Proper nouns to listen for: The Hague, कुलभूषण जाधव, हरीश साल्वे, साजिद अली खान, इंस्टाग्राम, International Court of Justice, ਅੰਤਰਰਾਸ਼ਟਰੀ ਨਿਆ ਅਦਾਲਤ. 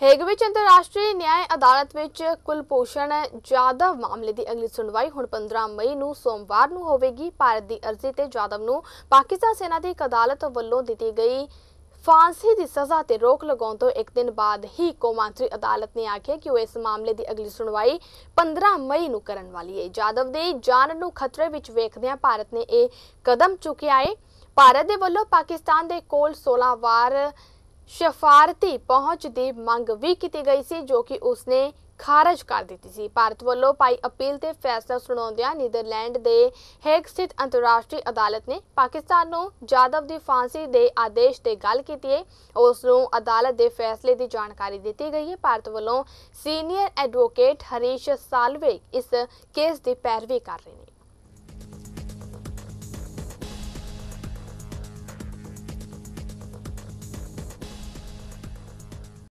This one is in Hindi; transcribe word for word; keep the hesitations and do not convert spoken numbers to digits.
हेग विच अंतरराष्ट्रीय न्याय अदालत विच कुलभूषण जाधव मामले की अगली सुनवाई हुण पंद्रह मई नू सोमवार नू होवेगी। भारत की अर्जी ते जाधव नू पाकिस्तान सेना की एक अदालत वालों दी गई फांसी की सज़ा से रोक लगाउण तों एक दिन बाद ही कौमांतरी अदालत ने आख्या कि वह इस मामले की अगली सुनवाई पंद्रह मई नू करन वाली है। जाधव की जान नू खतरे विच वेखदिआं भारत ने यह कदम चुकिया है। भारत के वलों पाकिस्तान के कोल सोलह वार सफारती पहुंच की मांग भी की गई सी, जो कि उसने खारिज कर दी सी। भारत वालों पाई अपील ते फैसला सुनाउंदियां नीदरलैंड के हेग स्थित अंतरराष्ट्रीय अदालत ने पाकिस्तान नूं जाधव की फांसी के आदेश की गल की है। उसनूं अदालत के फैसले की जानकारी दी गई है। भारत वालों सीनियर एडवोकेट हरीश साल्वे इस केस की पैरवी कर रहे हैं।